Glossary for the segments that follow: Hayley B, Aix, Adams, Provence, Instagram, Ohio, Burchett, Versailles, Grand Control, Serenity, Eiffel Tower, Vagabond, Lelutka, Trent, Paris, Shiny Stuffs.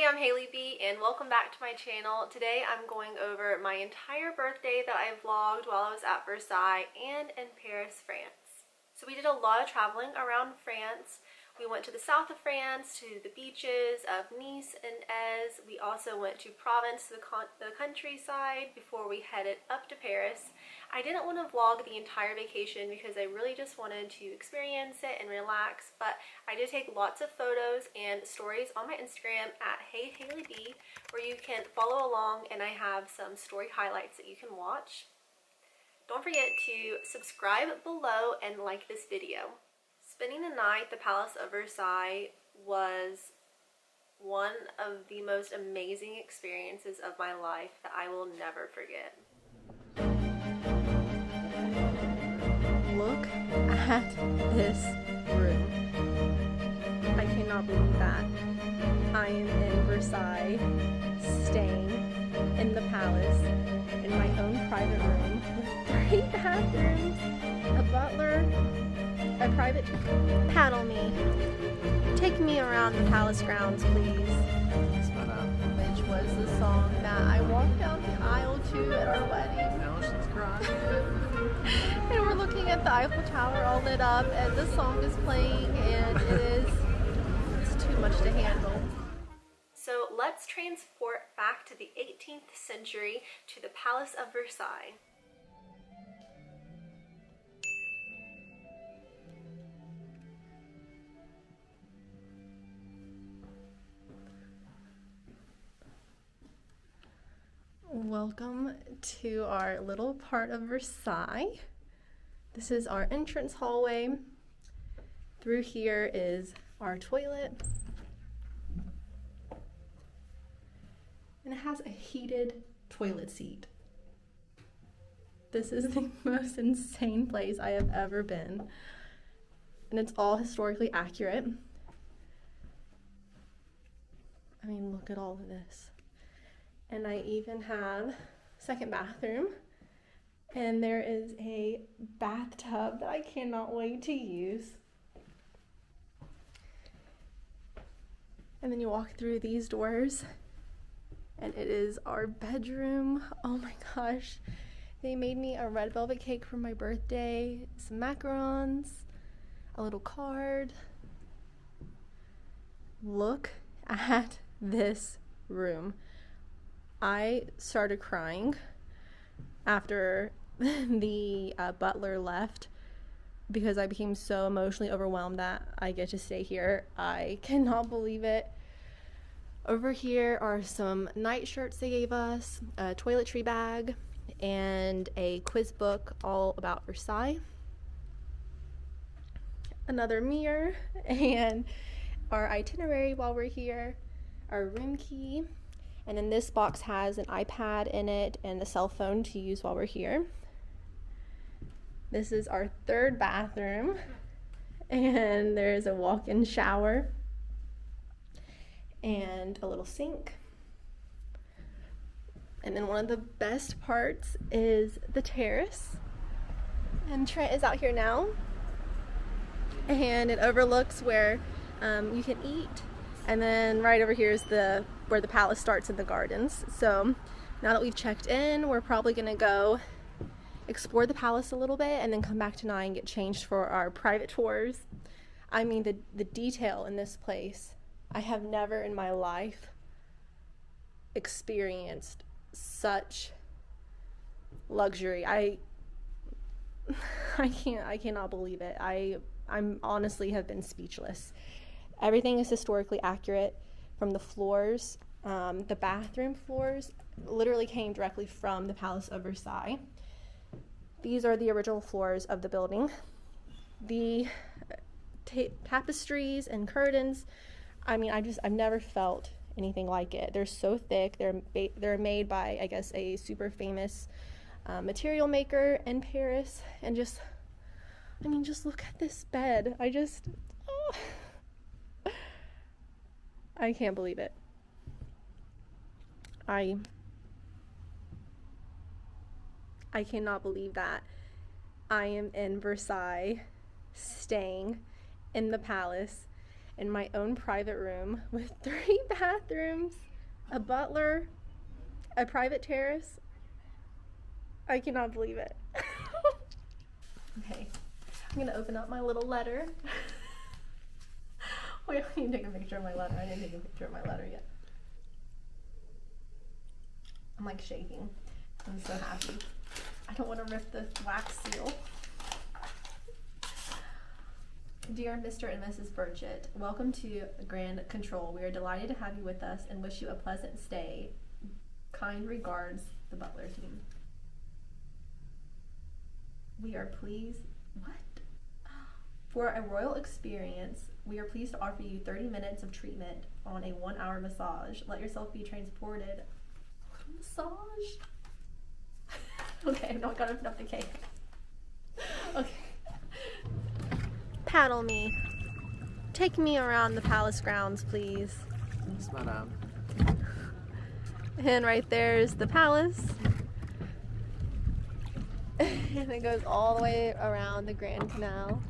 Hey, I'm Hayley B and welcome back to my channel. Today I'm going over my entire birthday that I vlogged while I was at Versailles and in Paris, France. So we did a lot of traveling around France. We went to the south of France, to the beaches of Nice and Aix. We also went to Provence, the countryside, before we headed up to Paris. I didn't want to vlog the entire vacation because I really just wanted to experience it and relax, but I did take lots of photos and stories on my Instagram at HeyHayleyB, where you can follow along, and I have some story highlights that you can watch. Don't forget to subscribe below and like this video. Spending the night at the Palace of Versailles was one of the most amazing experiences of my life that I will never forget. Look at this room. I cannot believe that. I am in Versailles, staying in the palace, in my own private room, with 3 bathrooms, a butler, a private paddle me. Take me around the palace grounds, please. Which was the song that I walked down the aisle to at our wedding. Now she's crying. And we're looking at the Eiffel Tower all lit up, and this song is playing, and it's too much to handle. So let's transport back to the 18th century to the Palace of Versailles. Welcome to our little part of Versailles. This is our entrance hallway. Through here is our toilet. And it has a heated toilet seat. This is the most insane place I have ever been. And it's all historically accurate. I mean, look at all of this. And I even have a second bathroom, and there is a bathtub that I cannot wait to use. And then you walk through these doors and it is our bedroom. Oh my gosh. They made me a red velvet cake for my birthday, some macarons, a little card. Look at this room. I started crying after the butler left because I became so emotionally overwhelmed that I get to stay here. I cannot believe it. Over here are some night shirts they gave us, a toiletry bag, and a quiz book all about Versailles. Another mirror and our itinerary while we're here, our room key. And then this box has an iPad in it and a cell phone to use while we're here. This is our third bathroom. And there's a walk-in shower. And a little sink. And then one of the best parts is the terrace. And Trent is out here now. And it overlooks where you can eat. And then right over here is where the palace starts in the gardens. So now that we've checked in, we're probably gonna go explore the palace a little bit and then come back tonight and get changed for our private tours. I mean, the detail in this place, I have never in my life experienced such luxury. I cannot believe it. I'm honestly have been speechless. Everything is historically accurate. From the floors, the bathroom floors literally came directly from the Palace of Versailles. These are the original floors of the building. The tapestries and curtains, I mean, I've never felt anything like it. They're so thick. They're made by, I guess, a super famous material maker in Paris. And just, I mean, just look at this bed. I can't believe it. I cannot believe that I am in Versailles, staying in the palace, in my own private room with 3 bathrooms, a butler, a private terrace. I cannot believe it. Okay, I'm gonna open up my little letter. Wait, I need to take a picture of my letter. I didn't take a picture of my letter yet. I'm like shaking. I'm so happy. I don't want to rip the wax seal. Dear Mr. and Mrs. Burchett, welcome to Grand Control. We are delighted to have you with us and wish you a pleasant stay. Kind regards, the butler team. We are pleased, what? For a royal experience, we are pleased to offer you 30 minutes of treatment on a 1-hour massage. Let yourself be transported. Massage? Okay, now I gotta open up the cake. Okay. Paddle me. Take me around the palace grounds, please. Yes, madam. And right there is the palace. And it goes all the way around the Grand Canal.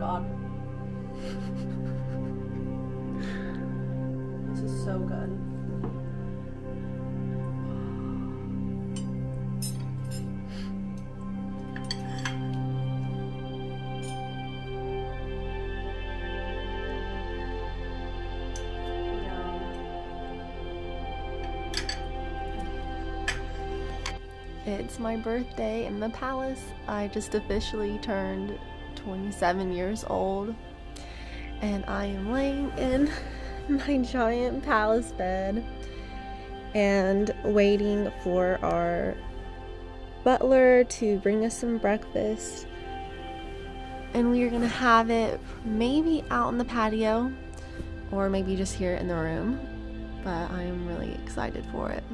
god. This is so good. It's my birthday in the palace. I just officially turned 27 years old, and I am laying in my giant palace bed and waiting for our butler to bring us some breakfast, and we are gonna have it maybe out on the patio or maybe just here in the room, but I am really excited for it.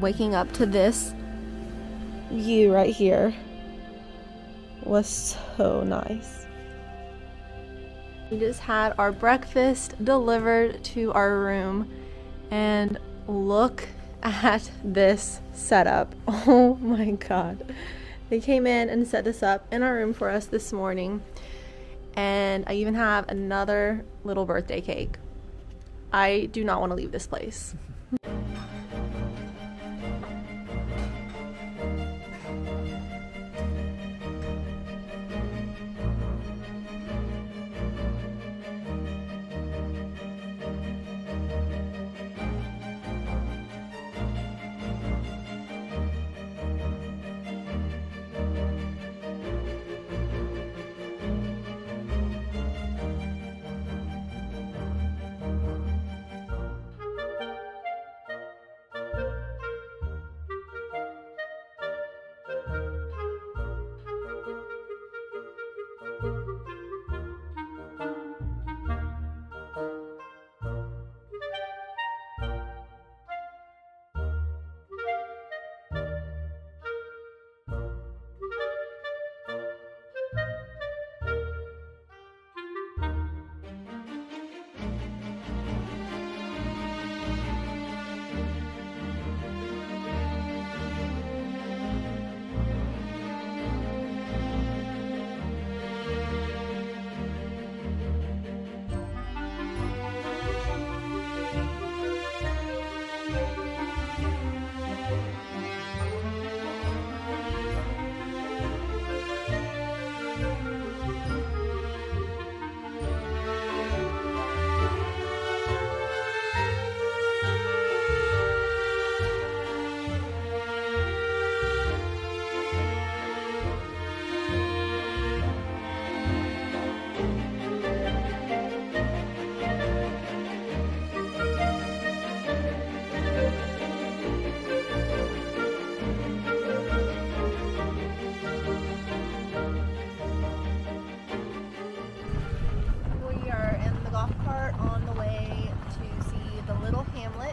Waking up to this view right here was so nice. We just had our breakfast delivered to our room, and look at this setup. Oh my god. They came in and set this up in our room for us this morning, and I even have another little birthday cake. I do not want to leave this place.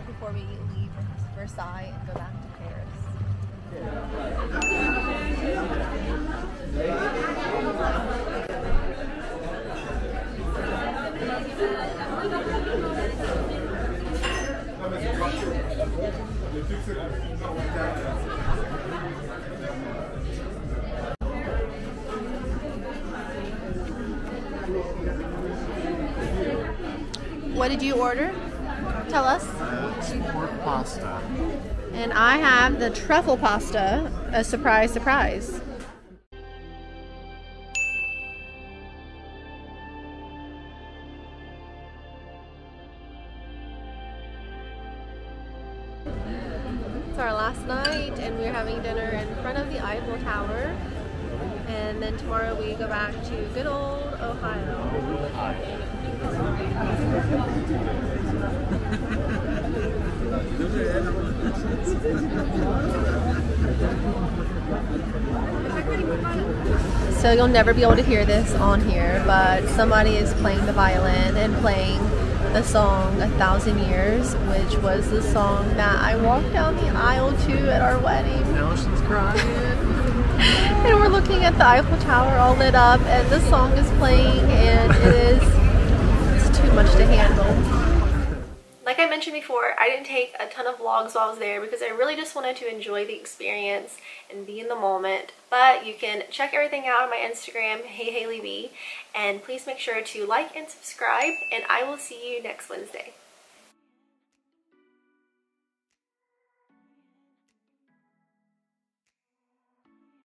Before we leave Versailles and go back to Paris. What did you order? Tell us. Pork pasta. And I have the truffle pasta. A surprise, surprise. It's our last night, and we're having dinner in front of the Eiffel Tower. And then tomorrow we go back to good old Ohio. So you'll never be able to hear this on here, but somebody is playing the violin and playing the song 1,000 Years, which was the song that I walked down the aisle to at our wedding. Now she's crying. And we're looking at the Eiffel Tower all lit up, and this song is playing, and it's too much to handle. Like I mentioned before, I didn't take a ton of vlogs while I was there because I really just wanted to enjoy the experience and be in the moment. But you can check everything out on my Instagram, Hey Hayley B, and please make sure to like and subscribe, and I will see you next Wednesday.